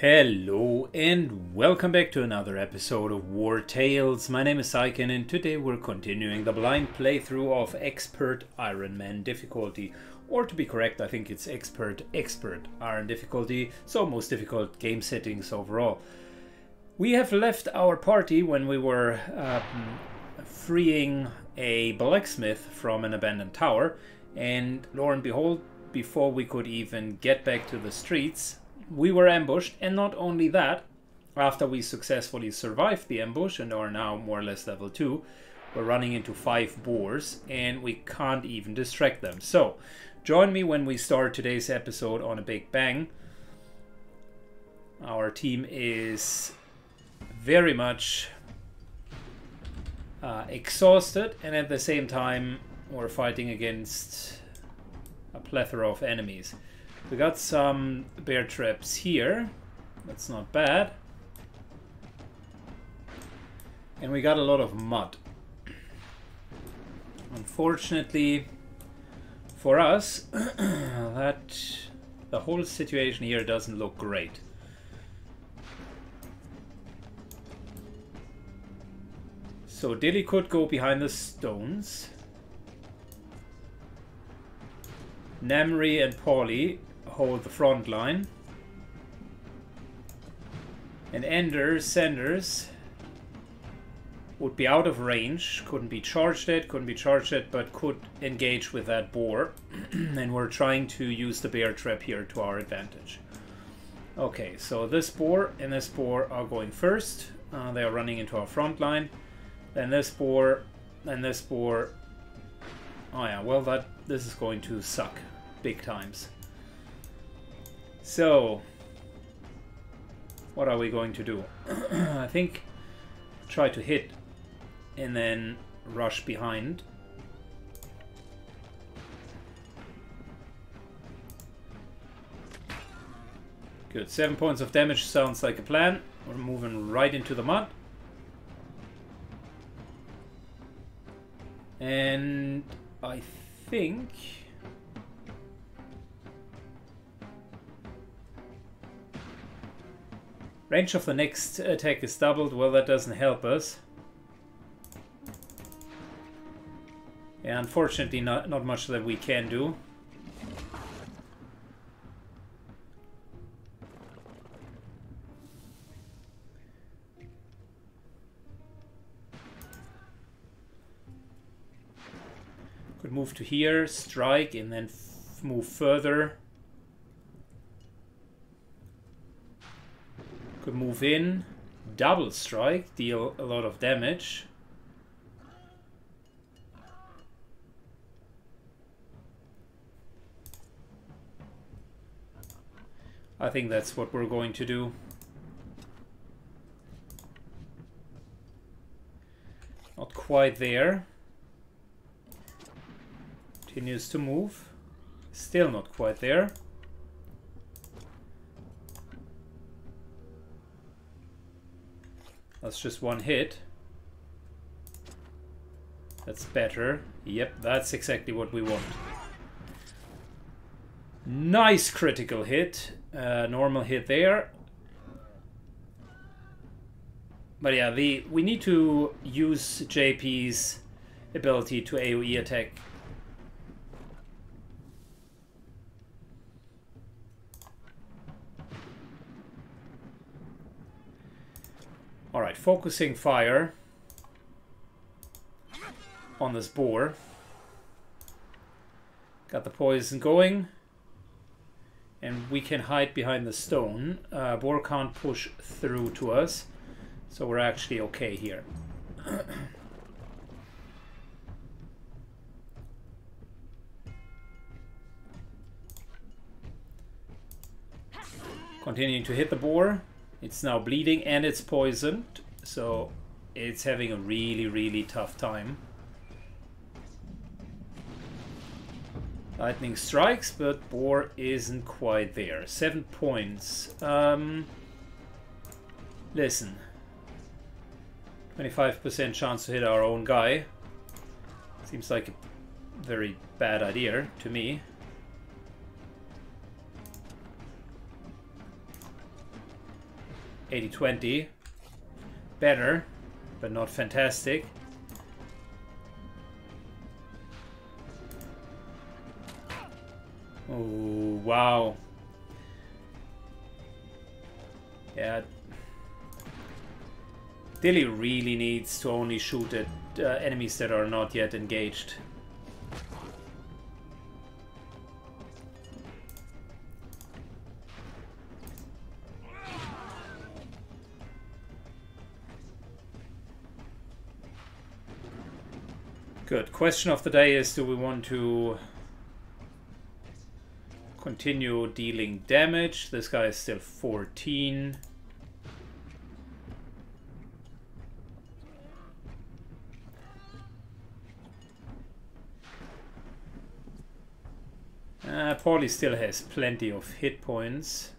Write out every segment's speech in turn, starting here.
Hello and welcome back to another episode of War Tales. My name is Saiken and today we're continuing the blind playthrough of Expert Iron Man difficulty. Or to be correct, I think it's Expert Iron difficulty, so most difficult game settings overall. We have left our party when we were freeing a blacksmith from an abandoned tower. And lo and behold, before we could even get back to the streets, we were ambushed, and not only that, after we successfully survived the ambush and are now more or less level 2, we're running into 5 boars and we can't even distract them. So, join me when we start today's episode on a big bang. Our team is very much exhausted, and at the same time we're fighting against a plethora of enemies. We got some bear traps here, that's not bad. And we got a lot of mud. Unfortunately for us, the whole situation here doesn't look great. So Dilly could go behind the stones. Namri and Pauly hold the front line, and Senders would be out of range, couldn't be charged at, but could engage with that boar. And we're trying to use the bear trap here to our advantage. Okay, so this boar and this boar are going first. They are running into our front line. Then this boar and this boar. Oh yeah, well this is going to suck big times. So, what are we going to do? I think try to hit and then rush behind. Good, 7 points of damage sounds like a plan. We're moving right into the mud. And I think range of the next attack is doubled. Well, that doesn't help us. Yeah, unfortunately not much that we can do. Could move to here, strike, and then move further. Could move in, double strike, deal a lot of damage. I think that's what we're going to do. Not quite there. Continues to move. Still not quite there. That's just one hit. That's better. Yep, that's exactly what we want. Nice critical hit. Normal hit there. But yeah, we need to use JP's ability to AoE attack. Alright, focusing fire on this boar. Got the poison going. And we can hide behind the stone. Boar can't push through to us. So we're actually okay here. Continuing to hit the boar. It's now bleeding and it's poisoned, so it's having a really tough time. Lightning strikes, but boar isn't quite there. 7 points. Listen. 25% chance to hit our own guy. Seems like a very bad idea to me. 80-20. Better, but not fantastic. Oh, wow. Yeah. Dilly really needs to only shoot at enemies that are not yet engaged. Good. Question of the day is, do we want to continue dealing damage? This guy is still 14. Pauly still has plenty of hit points.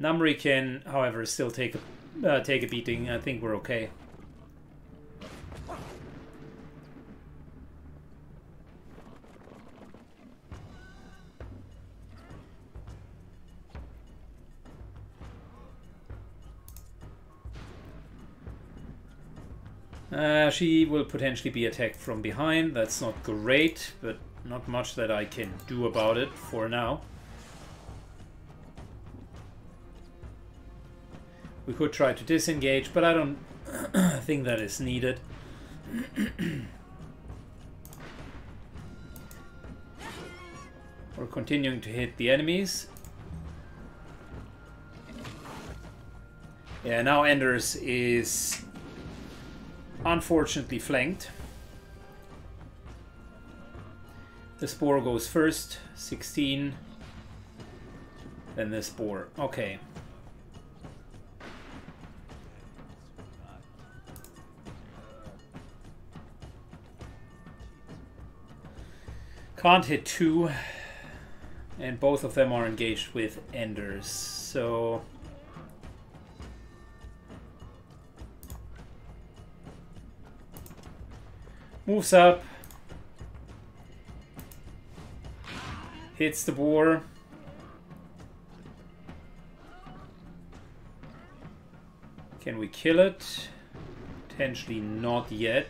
Namri can, however, still take a beating. I think we're okay. She will potentially be attacked from behind. That's not great, but not much that I can do about it for now. We could try to disengage, but I don't think that is needed. We're continuing to hit the enemies. Yeah, now Enders is unfortunately flanked. The Spore goes first, 16. Then the Spore, okay. Can't hit two, and both of them are engaged with Enders, so moves up, hits the boar, can we kill it? Potentially not yet.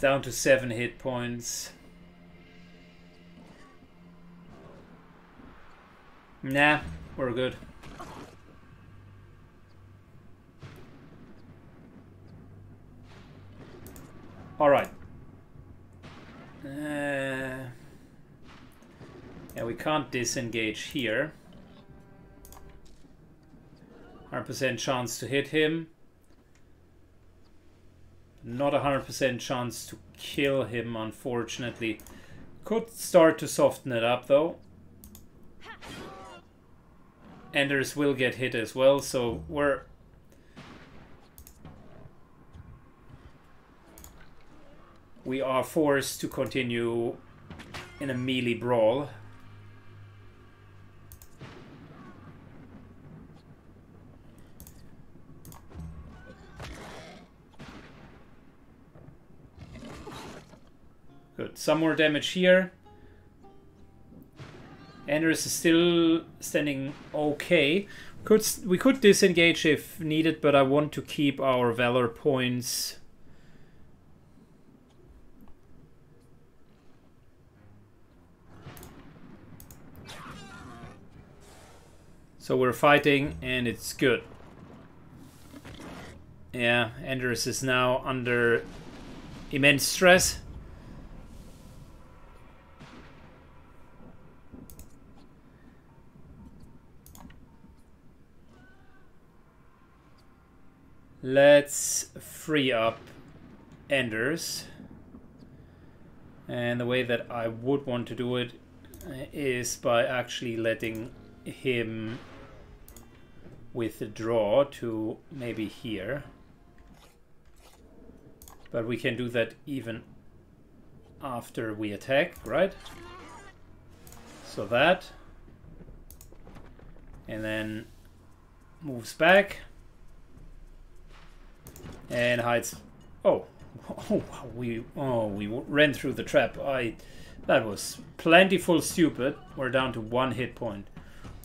Down to 7 hit points. Nah, we're good. Alright. Yeah, we can't disengage here. 100% chance to hit him. Not 100% chance to kill him, unfortunately. Could start to soften it up, though. Enders will get hit as well, so we're... we are forced to continue in a melee brawl. Good. Some more damage here. Enders is still standing okay. We could disengage if needed, but I want to keep our Valor points. So we're fighting, and it's good. Yeah, Enders is now under immense stress. Let's free up Enders, and the way that I would want to do it is by actually letting him withdraw to maybe here, but we can do that even after we attack, right? So that, and then moves back. and hides. Oh, oh, we ran through the trap. That was plentiful stupid. We're down to 1 hit point.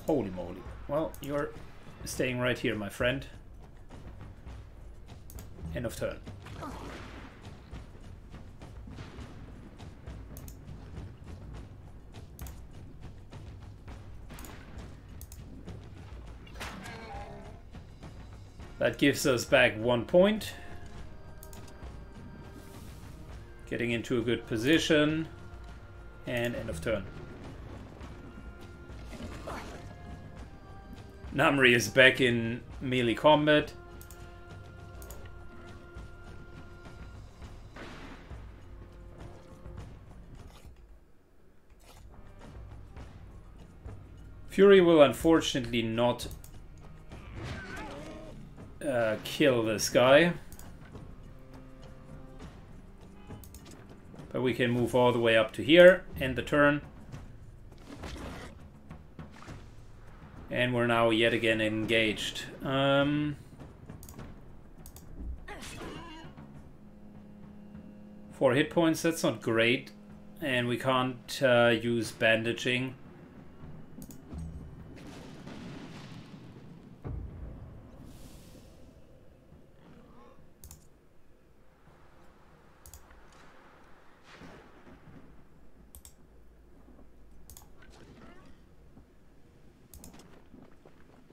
Holy moly. Well, you're staying right here, my friend. End of turn. That gives us back 1 point. Getting into a good position. And end of turn. Namri is back in melee combat. Fury will unfortunately not kill this guy. But we can move all the way up to here, end the turn. And we're now yet again engaged. Four hit points, that's not great. And we can't use bandaging.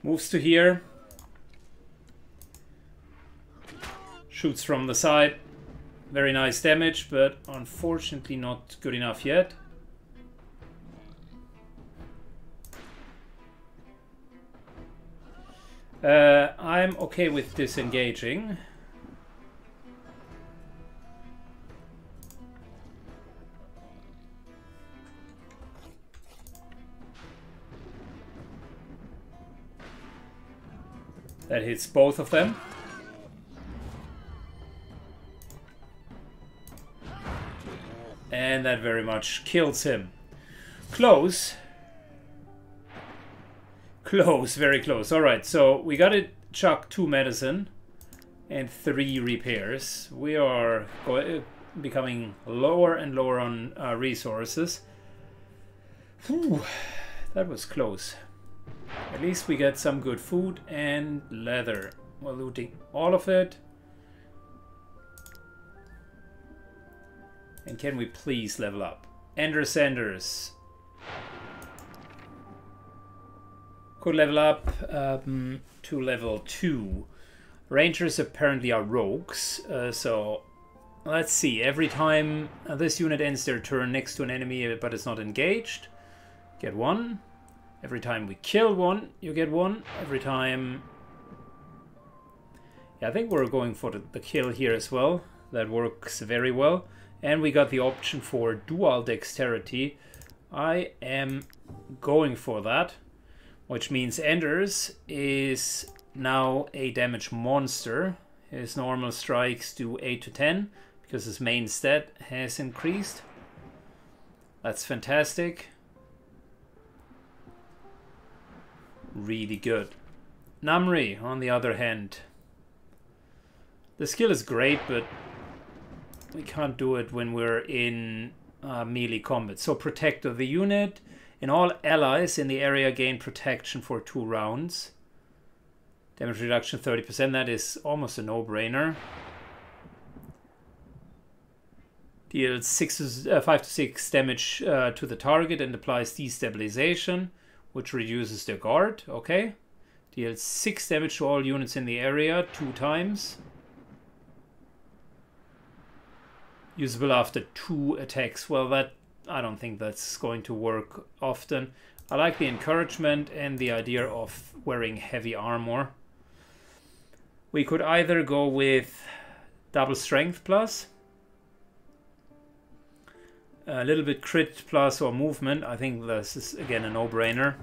Moves to here, shoots from the side, very nice damage, but unfortunately not good enough yet. I'm okay with disengaging. That hits both of them. And that very much kills him. Close. Close, very close. Alright, so we got to chuck 2 medicine and 3 repairs. We are becoming lower and lower on resources. Whew, that was close. At least we get some good food and leather. We're looting all of it. And can we please level up? Ender Sanders could level up to level 2. Rangers apparently are rogues, so let's see. Every time this unit ends their turn next to an enemy but it's not engaged, get 1. Every time we kill 1, you get 1. Every time... Yeah, I think we're going for the kill here as well. That works very well. And we got the option for dual dexterity. I am going for that. Which means Enders is now a damage monster. His normal strikes do 8 to 10. Because his main stat has increased. That's fantastic. Really good. Namri, on the other hand. The skill is great, but we can't do it when we're in melee combat. So protect of the unit, and all allies in the area gain protection for 2 rounds. Damage reduction 30%, that is almost a no-brainer. Deals 5 to 6 damage to the target and applies destabilization, which reduces their guard, okay. Deals 6 damage to all units in the area, 2 times. Usable after 2 attacks. Well, that I don't think that's going to work often. I like the encouragement and the idea of wearing heavy armor. We could either go with double strength plus, a little bit crit plus or movement. I think this is again a no-brainer.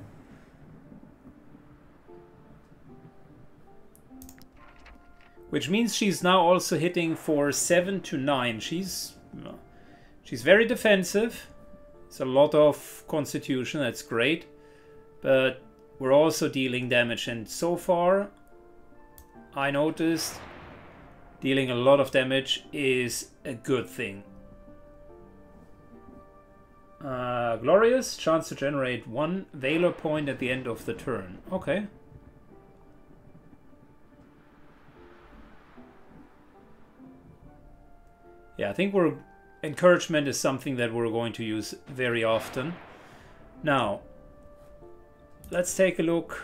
Which means she's now also hitting for 7 to 9. She's very defensive. It's a lot of constitution, that's great. But we're also dealing damage, and so far I noticed Dealing a lot of damage is a good thing. Glorious. Chance to generate one Valor point at the end of the turn. Okay. Yeah, I think encouragement is something that we're going to use very often. Now, let's take a look.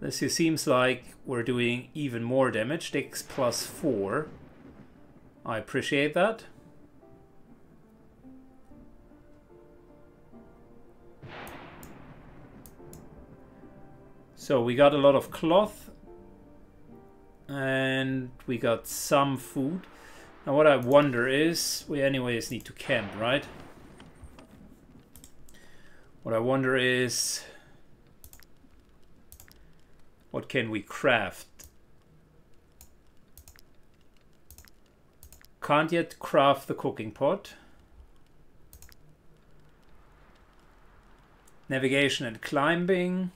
This seems like we're doing even more damage. Dex +4. I appreciate that. So we got a lot of cloth and we got some food. Now what I wonder is, we anyways need to camp, right? What I wonder is, what can we craft? Can't yet craft the cooking pot. Navigation and climbing.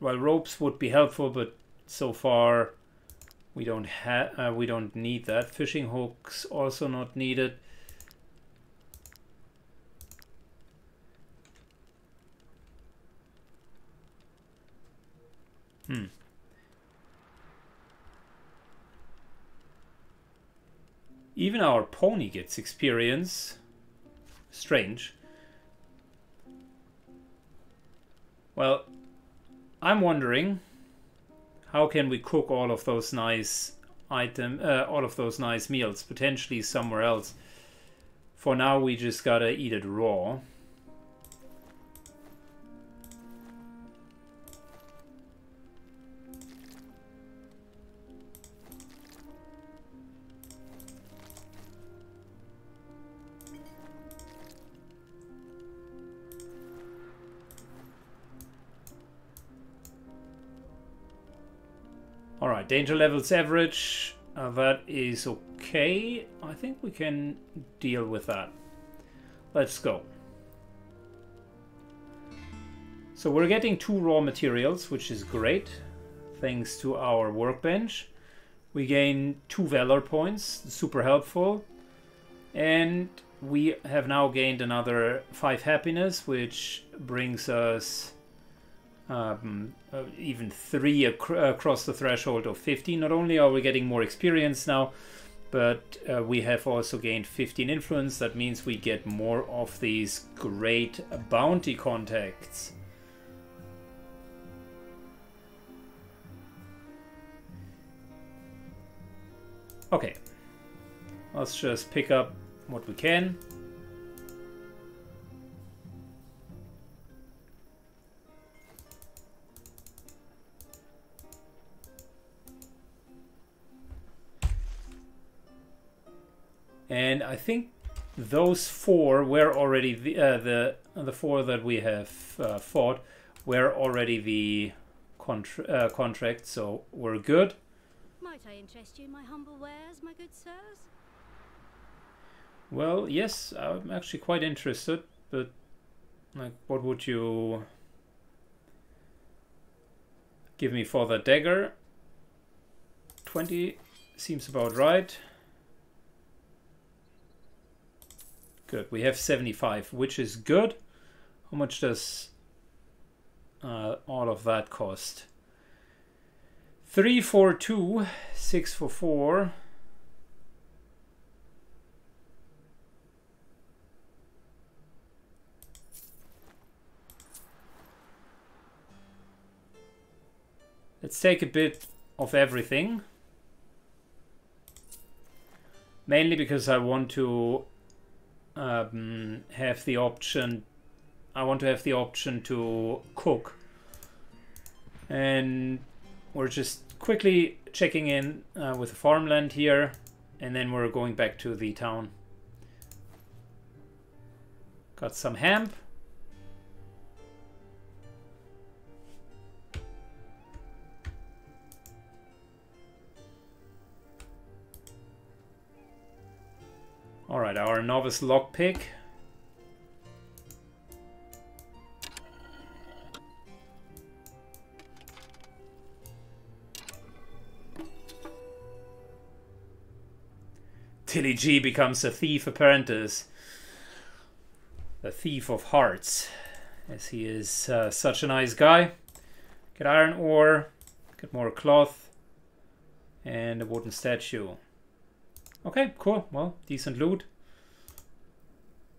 Well, ropes would be helpful, but so far we don't have we don't need that. Fishing hooks also not needed. Even our pony gets experience. Strange. Well, I'm wondering, how can we cook all of those nice meals, potentially somewhere else? For now, we just gotta eat it raw. Danger levels average, that is okay. I think we can deal with that. Let's go. So we're getting 2 raw materials, which is great, thanks to our workbench. We gain 2 Valor points, super helpful. And we have now gained another 5 happiness, which brings us even 3 across the threshold of 50. Not only are we getting more experience now, but we have also gained 15 influence. That means we get more of these great bounty contacts. Okay, let's just pick up what we can. And I think those 4 were already the 4 that we have fought were already the contract, so we're good. Might I interest you, my humble wares, my good sirs? Well, yes, I'm actually quite interested, but like, what would you give me for the dagger? 20 seems about right. Good, we have 75, which is good. How much does all of that cost? 3 for 2, 6 for 4. Let's take a bit of everything. Mainly because I want to have the option. I want to have the option to cook, and we're just quickly checking in with the farmland here, and then we're going back to the town. Got some hemp. Alright, our novice lockpick. Dilly G becomes a thief apprentice. A thief of hearts, as he is such a nice guy. Get iron ore, get more cloth, and a wooden statue. Okay, cool. Well, decent loot.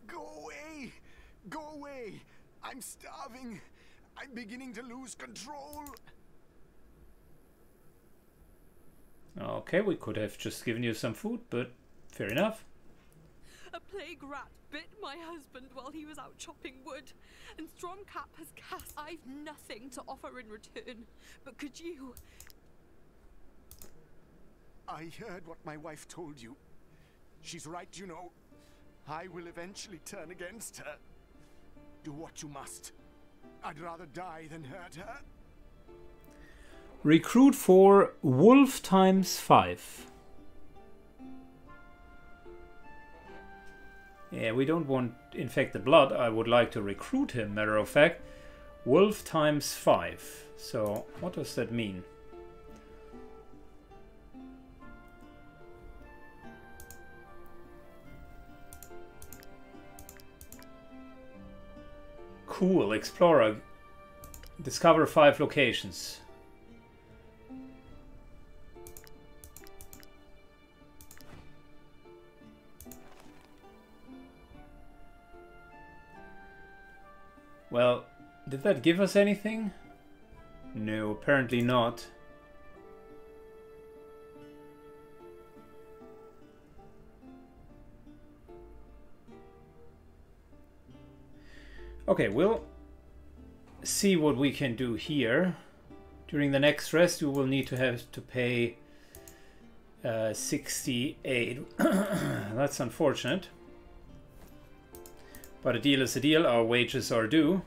Go away! Go away! I'm starving! I'm beginning to lose control! Okay, we could have just given you some food, but fair enough. A plague rat bit my husband while he was out chopping wood, and Stromcap has cast. I've nothing to offer in return, but could you? I heard what my wife told you. She's right, you know. I will eventually turn against her. Do what you must. I'd rather die than hurt her. Recruit for wolf ×5. Yeah, we don't want infected blood. I would like to recruit him, matter of fact. Wolf ×5. So, what does that mean? Cool, explorer. Discover 5 locations. Well, did that give us anything? No, apparently not. Okay, we'll see what we can do here. During the next rest, we will need to have to pay 68. That's unfortunate. But a deal is a deal, our wages are due.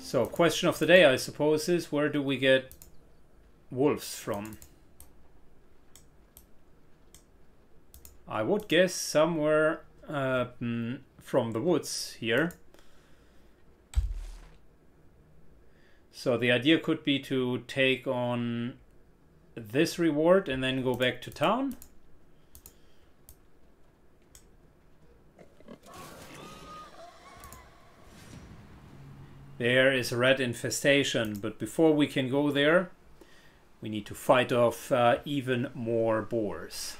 So, question of the day, I suppose, is where do we get wolves from? I would guess somewhere from the woods here. So the idea could be to take on this reward and then go back to town. There is a rat infestation, but before we can go there, we need to fight off even more boars.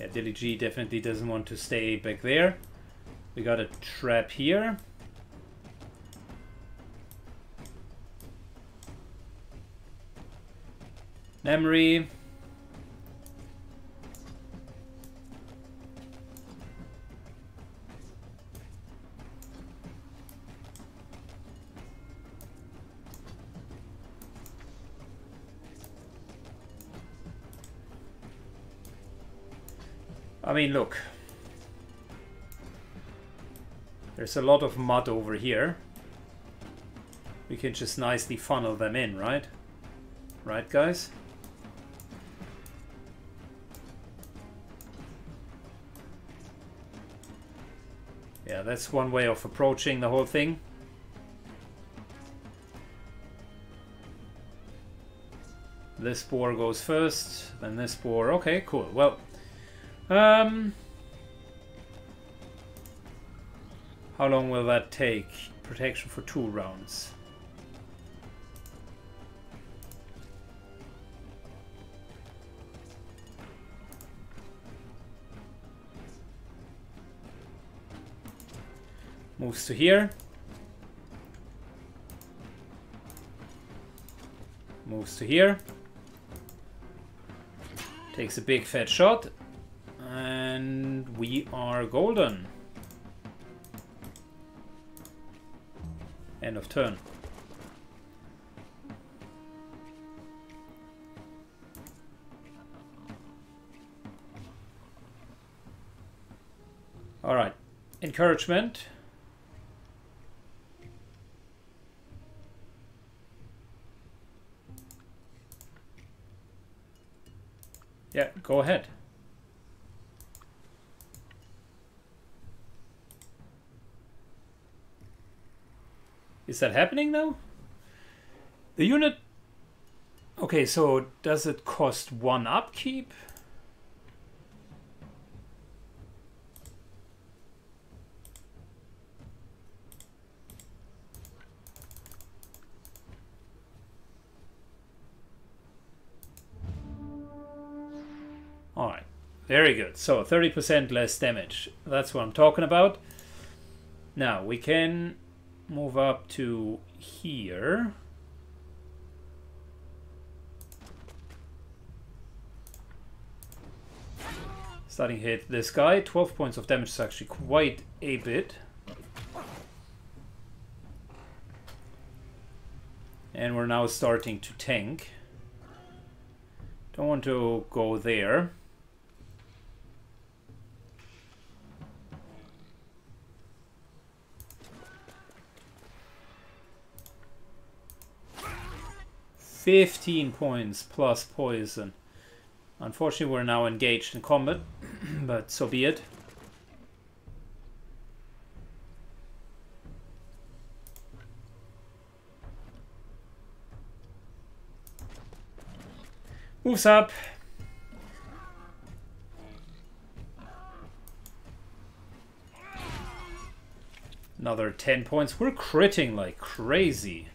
Yeah, Dilly G definitely doesn't want to stay back there. We got a trap here. Namri. I mean, look, there's a lot of mud over here. We can just nicely funnel them in, right? Right, guys? Yeah, that's one way of approaching the whole thing. This boar goes first, then this boar. Okay, cool. Well, how long will that take? Protection for 2 rounds. Moves to here. Moves to here. Takes a big fat shot. And we are golden. End of turn. All right, encouragement. Yeah, go ahead. Is that happening now? The unit... Okay, so does it cost one upkeep? Alright, very good. So 30% less damage. That's what I'm talking about. Now we can move up to here. Starting to hit this guy. 12 points of damage is actually quite a bit. And we're now starting to tank. Don't want to go there. £15 plus poison. Unfortunately, we're now engaged in combat, but so be it. Moves up. Another 10 points. We're critting like crazy.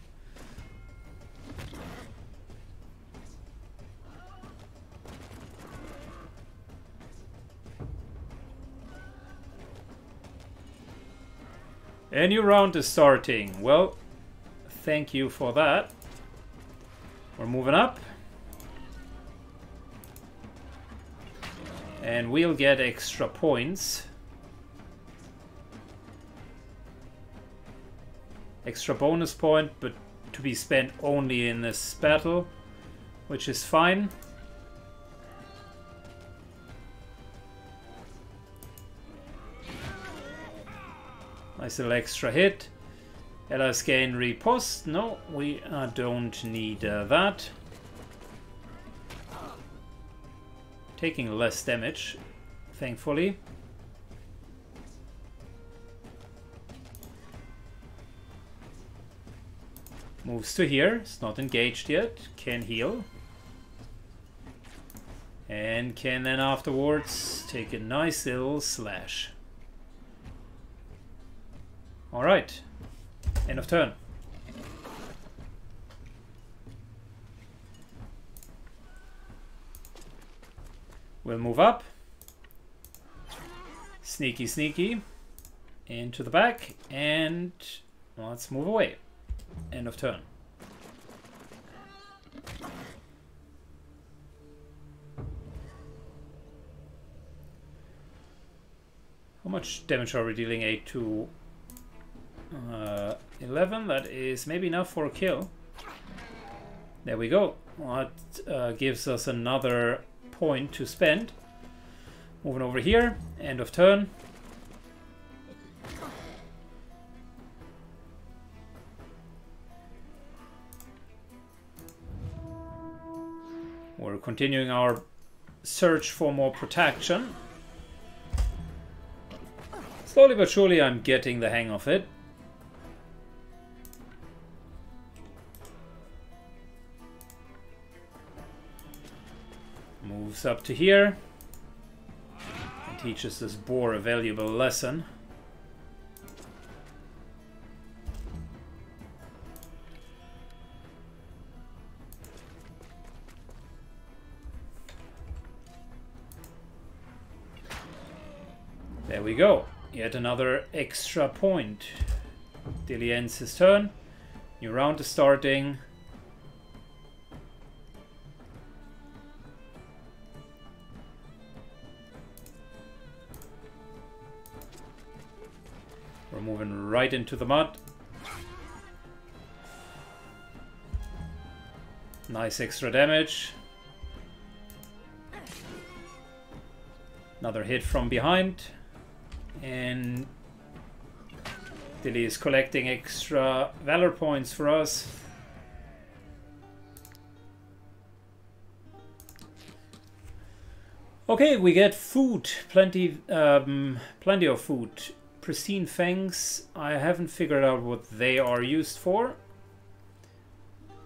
A new round is starting. Well, thank you for that. We're moving up. And we'll get extra points. Extra bonus point, but to be spent only in this battle, which is fine. Nice little extra hit. Allies gain riposte. No, we don't need that. Taking less damage, thankfully. Moves to here. It's not engaged yet. Can heal. And can then afterwards take a nice little slash. Alright, end of turn. We'll move up. Sneaky, sneaky. Into the back, and let's move away. End of turn. How much damage are we dealing? 8 to... 11, that is maybe enough for a kill. There we go. That gives us another point to spend. Moving over here, end of turn. We're continuing our search for more protection. Slowly but surely I'm getting the hang of it. Moves up to here and teaches this boar a valuable lesson. There we go. Yet another extra point. Dilly ends his turn. New round is starting. We're moving right into the mud. Nice extra damage. Another hit from behind. And Dilly is collecting extra valor points for us. Okay, we get food, plenty of food Pristine fangs, I haven't figured out what they are used for.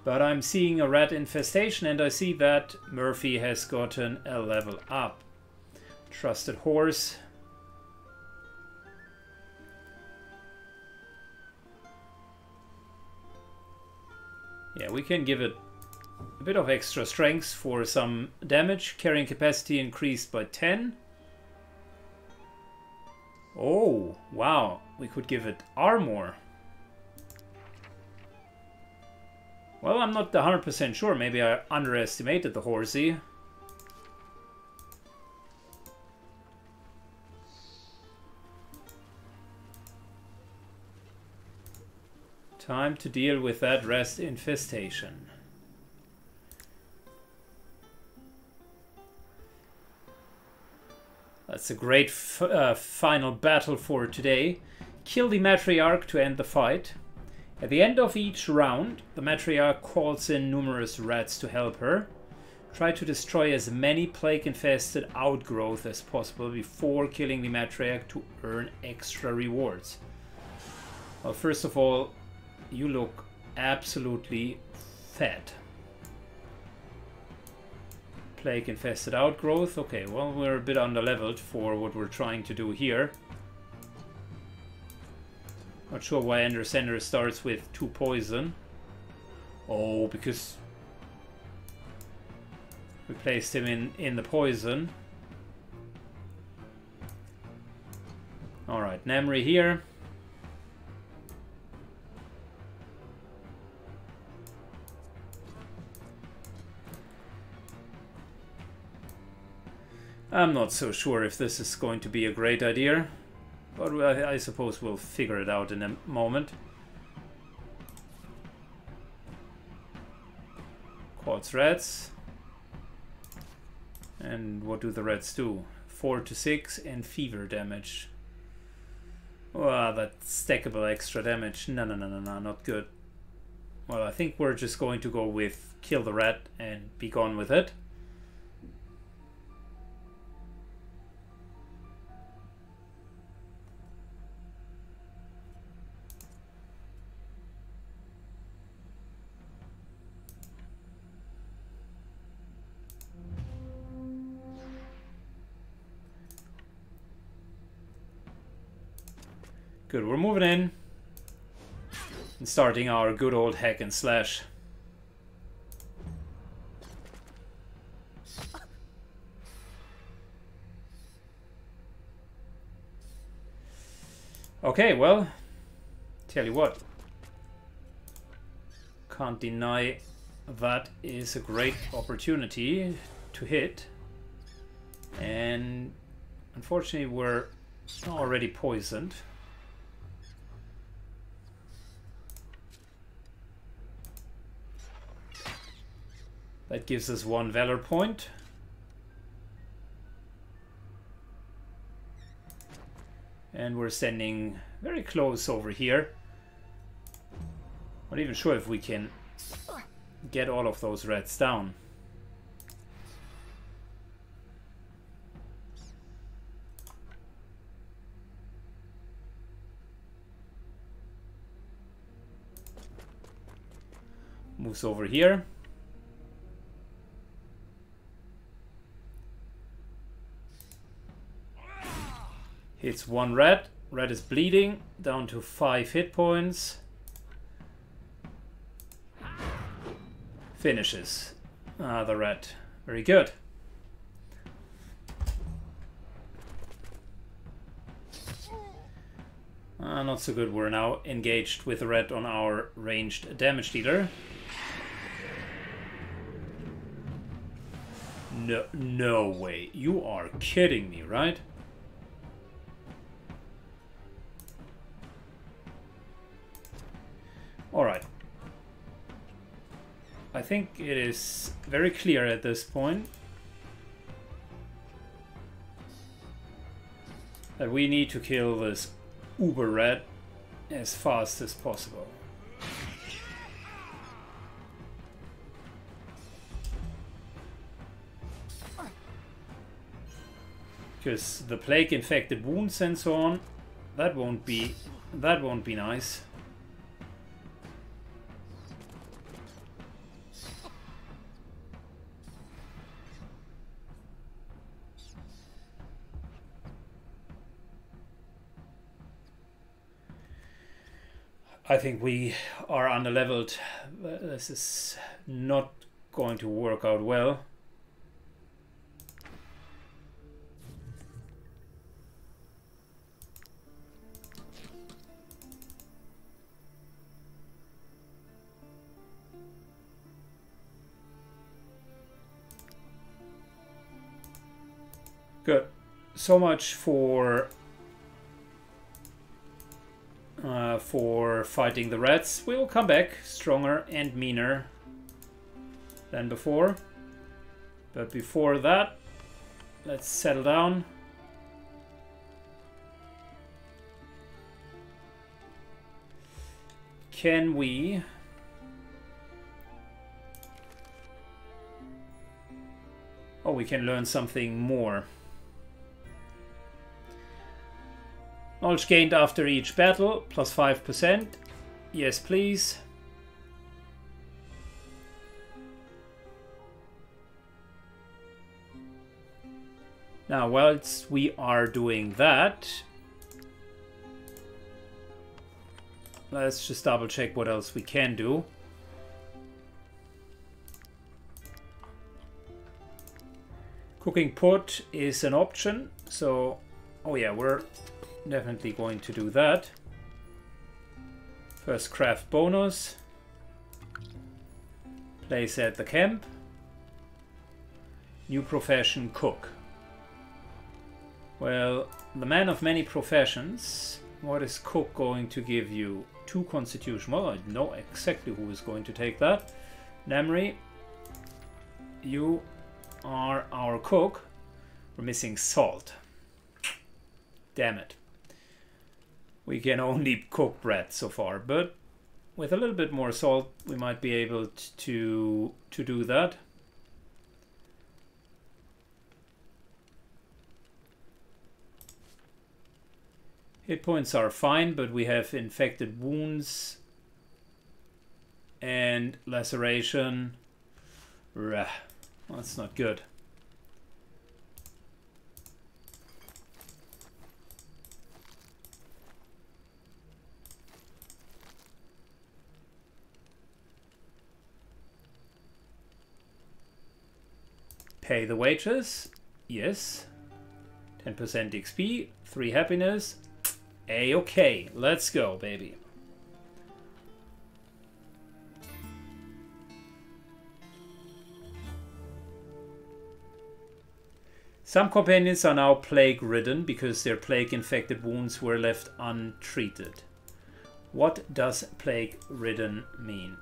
But I'm seeing a rat infestation and I see that Murphy has gotten a level up. Trusted horse. Yeah, we can give it a bit of extra strength for some damage. Carrying capacity increased by 10. Oh, wow. We could give it armor. Well, I'm not 100% sure. Maybe I underestimated the horsey. Time to deal with that rat infestation. That's a great final battle for today. Kill the Matriarch to end the fight. At the end of each round, the Matriarch calls in numerous rats to help her. Try to destroy as many plague-infested outgrowth as possible before killing the Matriarch to earn extra rewards. Well, first of all, you look absolutely fat. Plague infested outgrowth. Okay, well, we're a bit underleveled for what we're trying to do here. Not sure why Ender starts with 2 poison. Oh, because we placed him in the poison. Alright, Namri here. I'm not so sure if this is going to be a great idea, but I suppose we'll figure it out in a moment. Quartz rats. And what do the rats do? 4 to 6 and fever damage. Wow, that stackable extra damage. No, not good. Well, I think we're just going to go with kill the rat and be gone with it. Good, we're moving in and starting our good old hack and slash. Okay, well, tell you what, can't deny that is a great opportunity to hit, and unfortunately we're already poisoned. That gives us 1 valor point. And we're standing very close over here. Not even sure if we can get all of those rats down. Moves over here. It's 1 rat. Rat is bleeding, down to 5 hit points. Finishes. Ah, the rat. Very good. Ah, not so good. We're now engaged with the rat on our ranged damage dealer. No way. You are kidding me, right? Alright, I think it is very clear at this point that we need to kill this uber rat as fast as possible. Because the plague infected wounds and so on That won't be nice. I think we are underleveled. This is not going to work out well. Good. So much for fighting the rats. We will come back stronger and meaner than before. But before that, let's settle down. Can we... Oh, we can learn something more. Knowledge gained after each battle, plus 5%. Yes, please. Now, whilst we are doing that, let's just double check what else we can do. Cooking pot is an option, so... Oh yeah, we're... definitely going to do that. First craft bonus. Place at the camp. New profession, cook. Well, the man of many professions. What is cook going to give you? 2 constitution. Well, I know exactly who is going to take that. Namri, you are our cook. We're missing salt. Damn it. We can only cook bread so far, but with a little bit more salt, we might be able to do that. Hit points are fine, but we have infected wounds and laceration. Well, that's not good. Pay the wages, yes. 10% XP, 3 happiness. A-okay, let's go, baby. Some companions are now plague-ridden because their plague-infected wounds were left untreated. What does plague-ridden mean?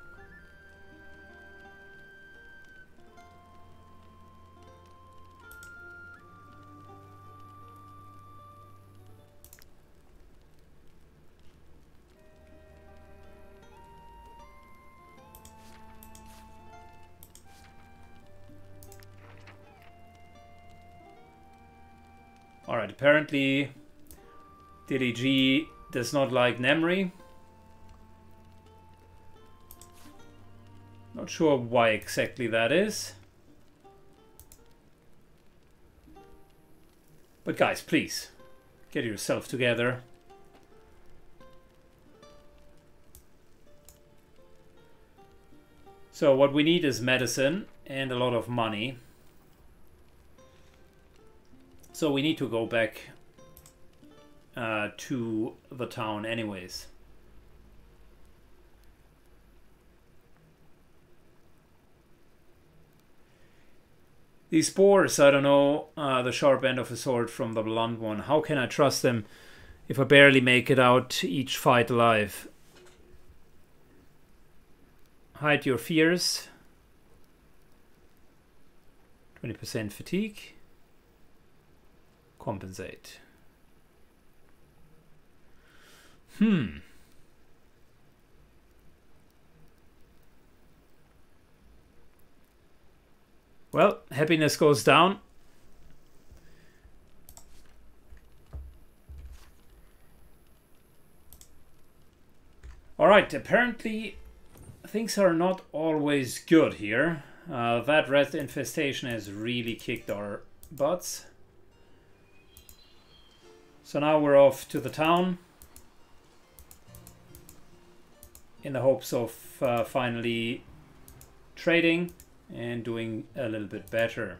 Apparently, Dilly does not like Namri. Not sure why exactly that is. But guys, please, get yourself together. So what we need is medicine and a lot of money. So we need to go back to the town anyways. These boars, I don't know, the sharp end of a sword from the blunt one. How can I trust them if I barely make it out each fight alive? Hide your fears. 20% fatigue. Compensate. Well, happiness goes down. Alright, apparently things are not always good here. That rat infestation has really kicked our butts. So now we're off to the town in the hopes of finally trading and doing a little bit better.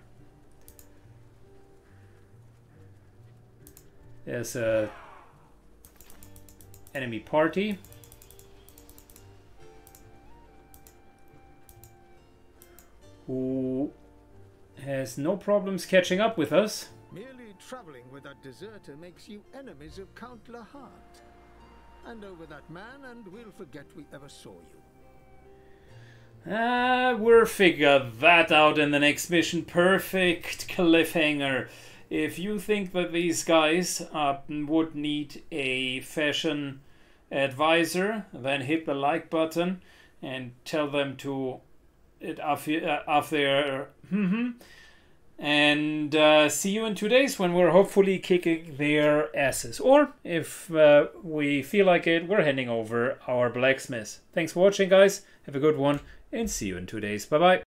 There's an enemy party. Who has no problems catching up with us. Merely traveling with that deserter makes you enemies of Count Lahart. Hand over that man and we'll forget we ever saw you. We'll figure that out in the next mission. Perfect cliffhanger. If you think that these guys would need a fashion advisor, then hit the like button and tell them to it off there. And see you in 2 days when we're hopefully kicking their asses. Or if we feel like it, we're handing over our blacksmith. Thanks for watching, guys. Have a good one and see you in 2 days. Bye-bye.